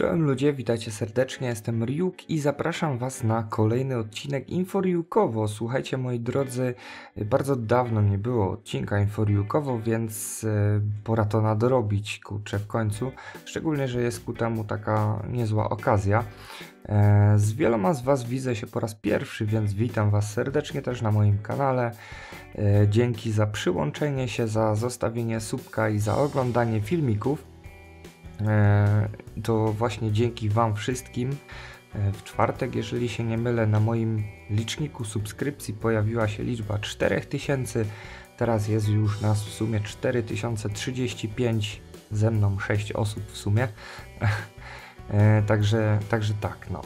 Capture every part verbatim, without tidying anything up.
Czołem ludzie, witajcie serdecznie, jestem Ryuk i zapraszam was na kolejny odcinek infoRyuuKowo. Słuchajcie moi drodzy, bardzo dawno nie było odcinka infoRyuuKowo, więc pora to nadrobić, kurczę, w końcu. Szczególnie, że jest ku temu taka niezła okazja. Z wieloma z was widzę się po raz pierwszy, więc witam was serdecznie też na moim kanale. Dzięki za przyłączenie się, za zostawienie subka i za oglądanie filmików. To właśnie dzięki wam wszystkim w czwartek, jeżeli się nie mylę, na moim liczniku subskrypcji pojawiła się liczba cztery tysiące, teraz jest już nas w sumie cztery tysiące trzydzieści pięć, ze mną sześć osób w sumie, także, także tak no.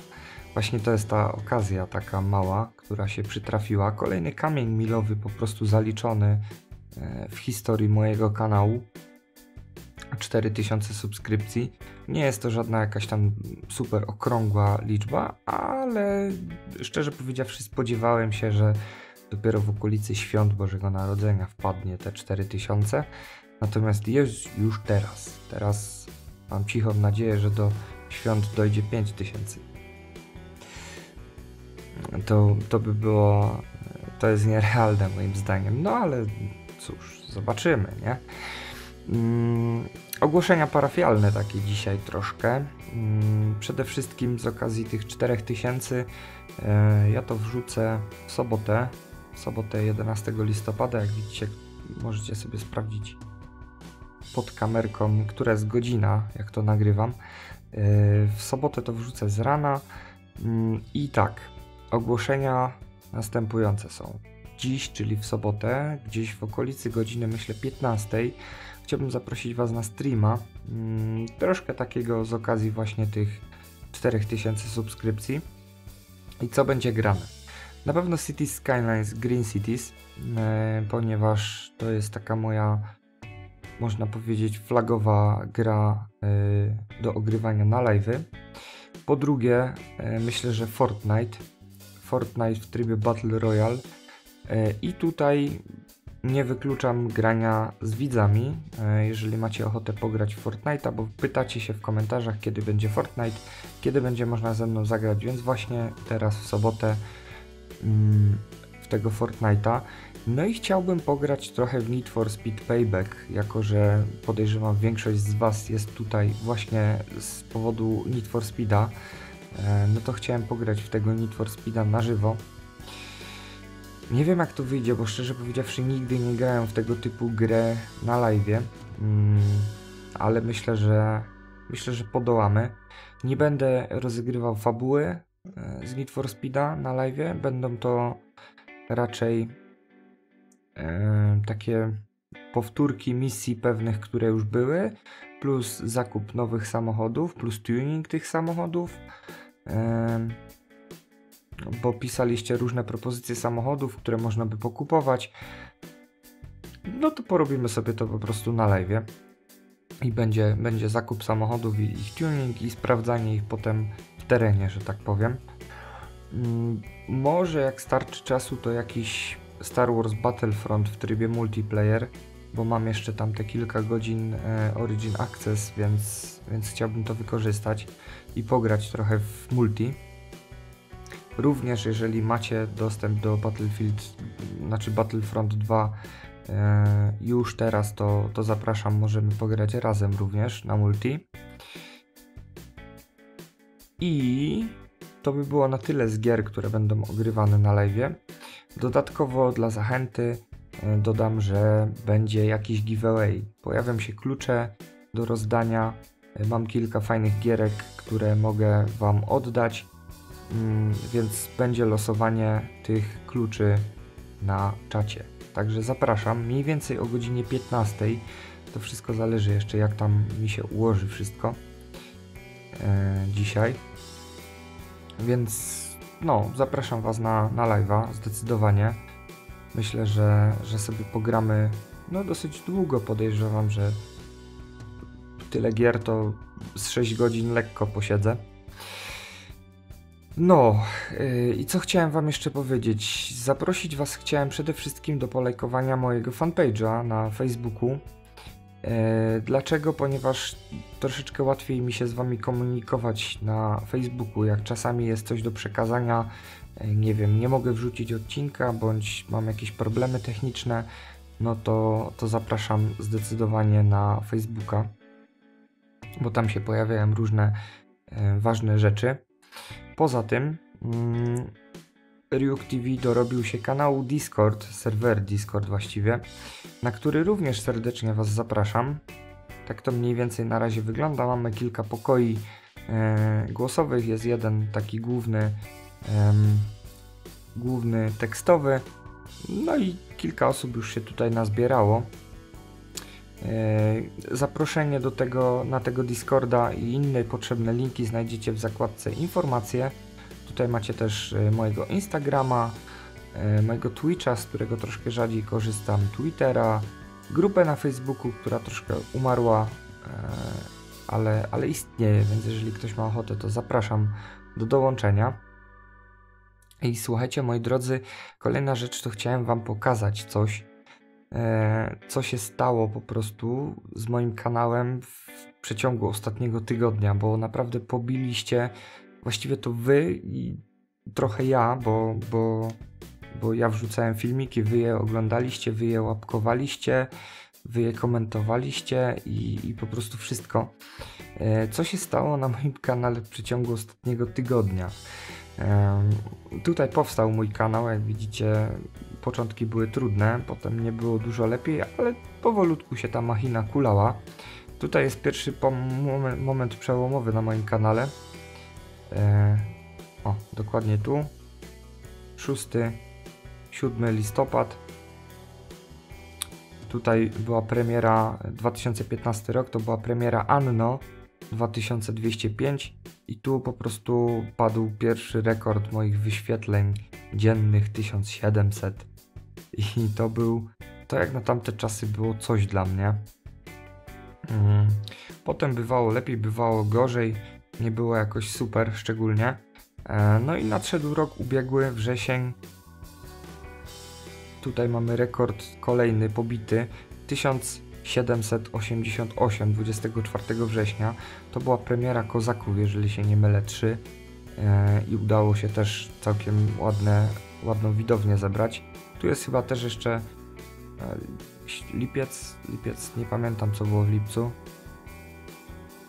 Właśnie to jest ta okazja taka mała, która się przytrafiła, kolejny kamień milowy po prostu zaliczony w historii mojego kanału. cztery tysiące subskrypcji. Nie jest to żadna jakaś tam super okrągła liczba, ale szczerze powiedziawszy spodziewałem się, że dopiero w okolicy świąt Bożego Narodzenia wpadnie te cztery tysiące. Natomiast jest już teraz. Teraz mam cichą nadzieję, że do świąt dojdzie pięć tysięcy. To, to by było... To jest nierealne moim zdaniem. No ale cóż, zobaczymy, nie? Mm, ogłoszenia parafialne takie dzisiaj troszkę. Mm, przede wszystkim z okazji tych czterech tysięcy e, ja to wrzucę w sobotę, w sobotę jedenastego listopada, jak widzicie, możecie sobie sprawdzić pod kamerką, która jest godzina, jak to nagrywam. E, w sobotę to wrzucę z rana mm, i tak, ogłoszenia następujące są. Dziś, czyli w sobotę, gdzieś w okolicy godziny, myślę, piętnastej, chciałbym zaprosić was na streama, mm, troszkę takiego z okazji właśnie tych czterech tysięcy subskrypcji. I co będzie grane? Na pewno Cities Skylines, Green Cities, yy, ponieważ to jest taka moja, można powiedzieć, flagowa gra yy, do ogrywania na live'y. Po drugie, yy, myślę, że Fortnite, Fortnite w trybie Battle Royale. I tutaj nie wykluczam grania z widzami, jeżeli macie ochotę pograć w Fortnite'a, bo pytacie się w komentarzach, kiedy będzie Fortnite, kiedy będzie można ze mną zagrać, więc właśnie teraz w sobotę w tego Fortnite'a. No i chciałbym pograć trochę w Need for Speed Payback, jako że podejrzewam większość z was jest tutaj właśnie z powodu Need for Speed'a, no to chciałem pograć w tego Need for Speed'a na żywo. Nie wiem jak to wyjdzie, bo szczerze powiedziawszy nigdy nie grałem w tego typu grę na live'ie, mm, ale myślę, że myślę, że podołamy. Nie będę rozgrywał fabuły z Need for Speed'a na live'ie, będą to raczej e, takie powtórki misji pewnych, które już były, plus zakup nowych samochodów, plus tuning tych samochodów. E, bo pisaliście różne propozycje samochodów, które można by pokupować, no to porobimy sobie to po prostu na live'ie i będzie, będzie zakup samochodów i ich tuning i sprawdzanie ich potem w terenie, że tak powiem. Może jak starczy czasu to jakiś Star Wars Battlefront w trybie multiplayer, bo mam jeszcze tam te kilka godzin Origin Access, więc, więc chciałbym to wykorzystać i pograć trochę w multi. Również jeżeli macie dostęp do Battlefield, znaczy Battlefront dwa e, już teraz, to, to zapraszam, możemy pograć razem również na multi. I to by było na tyle z gier, które będą ogrywane na live'ie. Dodatkowo dla zachęty e, dodam, że będzie jakiś giveaway. Pojawią się klucze do rozdania, e, mam kilka fajnych gierek, które mogę wam oddać. Mm, więc będzie losowanie tych kluczy na czacie. Także zapraszam, mniej więcej o godzinie piętnastej. To wszystko zależy jeszcze jak tam mi się ułoży wszystko e, dzisiaj. Więc no, zapraszam was na, na live'a zdecydowanie. Myślę, że, że sobie pogramy no dosyć długo, podejrzewam, że tyle gier to z sześć godzin lekko posiedzę. No yy, i co chciałem wam jeszcze powiedzieć, zaprosić was chciałem przede wszystkim do polajkowania mojego fanpage'a na Facebooku, Dlaczego? Ponieważ troszeczkę łatwiej mi się z Wami komunikować na Facebooku, jak czasami jest coś do przekazania, nie wiem, nie mogę wrzucić odcinka, bądź mam jakieś problemy techniczne, no to, to zapraszam zdecydowanie na Facebooka, bo tam się pojawiają różne e, ważne rzeczy. Poza tym mm, RyukTV dorobił się kanału Discord, serwer Discord właściwie, na który również serdecznie Was zapraszam. Tak to mniej więcej na razie wygląda. Mamy kilka pokoi e, głosowych, jest jeden taki główny, e, główny tekstowy, no i kilka osób już się tutaj nazbierało. Zaproszenie do tego, na tego Discorda i inne potrzebne linki znajdziecie w zakładce informacje. Tutaj macie też mojego Instagrama, mojego Twitcha, z którego troszkę rzadziej korzystam, Twittera, grupę na Facebooku, która troszkę umarła, ale, ale istnieje, więc jeżeli ktoś ma ochotę, to zapraszam do dołączenia. I słuchajcie, moi drodzy, kolejna rzecz, to chciałem Wam pokazać coś, e, co się stało po prostu z moim kanałem w przeciągu ostatniego tygodnia, bo naprawdę pobiliście, właściwie to Wy i trochę ja, bo, bo, bo ja wrzucałem filmiki, Wy je oglądaliście, Wy je łapkowaliście, Wy je komentowaliście i, i po prostu wszystko. E, co się stało na moim kanale w przeciągu ostatniego tygodnia? Tutaj powstał mój kanał, jak widzicie, początki były trudne, potem nie było dużo lepiej, ale powolutku się ta machina kulała. Tutaj jest pierwszy moment, moment przełomowy na moim kanale. E, o, dokładnie tu. szósty, siódmy listopad. Tutaj była premiera, dwa tysiące piętnasty rok, to była premiera Anno dwa tysiące dwieście pięć. I tu po prostu padł pierwszy rekord moich wyświetleń dziennych, tysiąc siedemset. I to był, to jak na tamte czasy było coś dla mnie. Potem bywało lepiej, bywało gorzej, nie było jakoś super szczególnie. No i nadszedł rok ubiegły, wrzesień. Tutaj mamy rekord kolejny pobity, tysiąc siedemset osiemdziesiąt osiem, dwudziestego czwartego września. To była premiera Kozaków, jeżeli się nie mylę, trzy i udało się też całkiem ładne, ładną widownię zebrać. Tu jest chyba też jeszcze lipiec, lipiec, nie pamiętam co było w lipcu.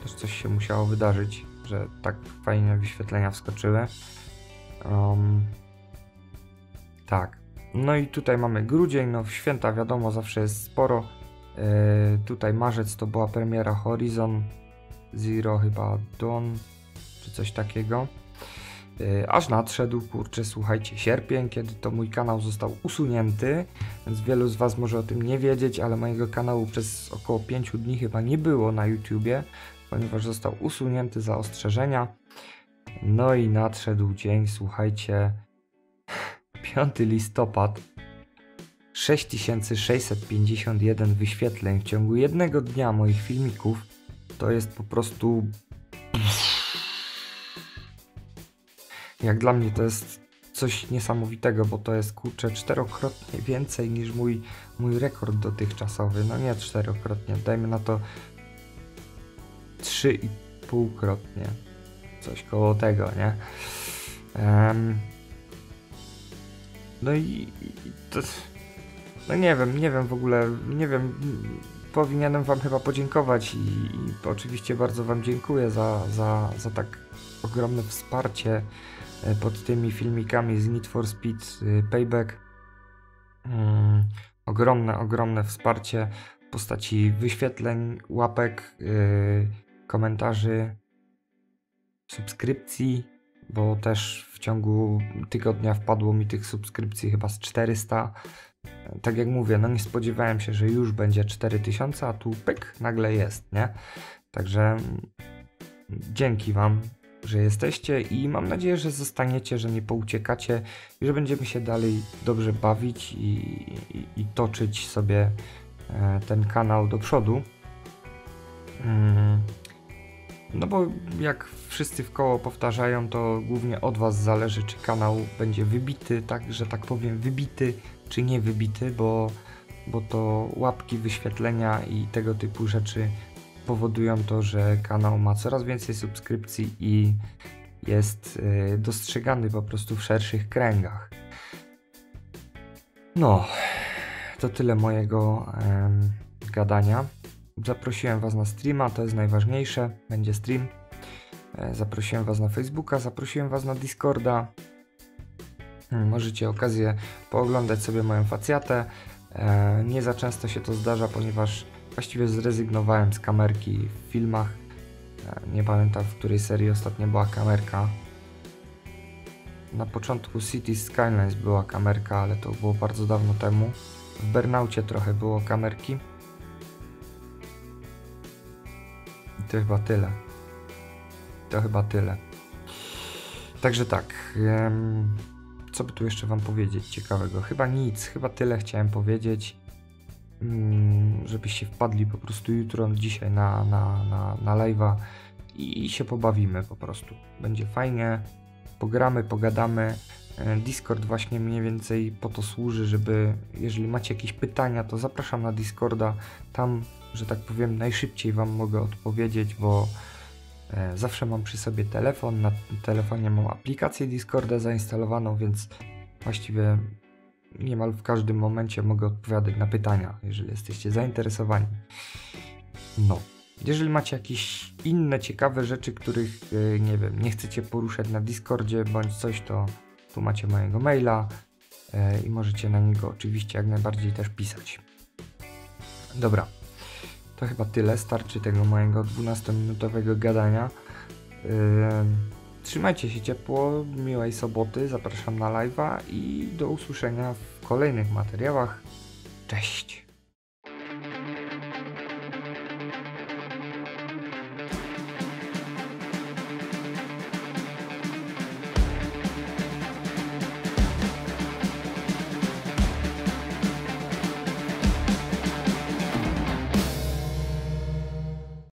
Też coś się musiało wydarzyć, że tak fajne wyświetlenia wskoczyły. Um, tak, no i tutaj mamy grudzień, no w święta wiadomo zawsze jest sporo. Yy, tutaj marzec to była premiera Horizon Zero chyba Dawn, czy coś takiego. Yy, aż nadszedł, kurczę, słuchajcie, sierpień, kiedy to mój kanał został usunięty, więc wielu z Was może o tym nie wiedzieć, ale mojego kanału przez około pięć dni chyba nie było na YouTubie, ponieważ został usunięty za ostrzeżenia. No i nadszedł dzień, słuchajcie, piąty listopad. sześć tysięcy sześćset pięćdziesiąt jeden wyświetleń w ciągu jednego dnia moich filmików. To jest po prostu... Jak dla mnie to jest coś niesamowitego, bo to jest, kurczę, czterokrotnie więcej niż mój, mój rekord dotychczasowy. No nie czterokrotnie, dajmy na to trzy i półkrotnie. Coś koło tego, nie? Um... No i... To... No nie wiem, nie wiem w ogóle, nie wiem, powinienem Wam chyba podziękować i, i oczywiście bardzo Wam dziękuję za, za, za tak ogromne wsparcie pod tymi filmikami z Need for Speed Payback. Hmm, ogromne, ogromne wsparcie w postaci wyświetleń, łapek, yy, komentarzy, subskrypcji, bo też w ciągu tygodnia wpadło mi tych subskrypcji chyba z czterysta. Tak jak mówię, no nie spodziewałem się, że już będzie cztery tysiące, a tu pyk, nagle jest, nie? Także dzięki Wam, że jesteście i mam nadzieję, że zostaniecie, że nie pouciekacie i że będziemy się dalej dobrze bawić i, i, i toczyć sobie ten kanał do przodu. No bo jak wszyscy w koło powtarzają, to głównie od Was zależy, czy kanał będzie wybity, tak, że tak powiem, wybity, czy nie wybity, bo bo to łapki, wyświetlenia i tego typu rzeczy powodują to, że kanał ma coraz więcej subskrypcji i jest dostrzegany po prostu w szerszych kręgach. No, to tyle mojego em, gadania. Zaprosiłem Was na streama, to jest najważniejsze, będzie stream. Zaprosiłem Was na Facebooka, zaprosiłem Was na Discorda. Możecie okazję pooglądać sobie moją facjatę. Nie za często się to zdarza, ponieważ właściwie zrezygnowałem z kamerki w filmach. Nie pamiętam, w której serii ostatnio była kamerka. Na początku Cities Skylines była kamerka, ale to było bardzo dawno temu. W Burnaucie trochę było kamerki. I to chyba tyle. To chyba tyle. Także tak. Co by tu jeszcze Wam powiedzieć ciekawego? Chyba nic. Chyba tyle chciałem powiedzieć. Żebyście wpadli po prostu jutro, dzisiaj na, na, na, na live'a i się pobawimy po prostu. Będzie fajnie. Pogramy, pogadamy. Discord właśnie mniej więcej po to służy, żeby jeżeli macie jakieś pytania, to zapraszam na Discorda. Tam, że tak powiem, najszybciej Wam mogę odpowiedzieć, bo zawsze mam przy sobie telefon, na telefonie mam aplikację Discorda zainstalowaną, więc właściwie niemal w każdym momencie mogę odpowiadać na pytania, jeżeli jesteście zainteresowani. No, jeżeli macie jakieś inne ciekawe rzeczy, których nie wiem, nie chcecie poruszać na Discordzie bądź coś, to tu macie mojego maila i możecie na niego oczywiście jak najbardziej też pisać. Dobra. To chyba tyle, starczy tego mojego dwunastominutowego gadania. Yy, trzymajcie się ciepło, miłej soboty, zapraszam na live'a i do usłyszenia w kolejnych materiałach. Cześć!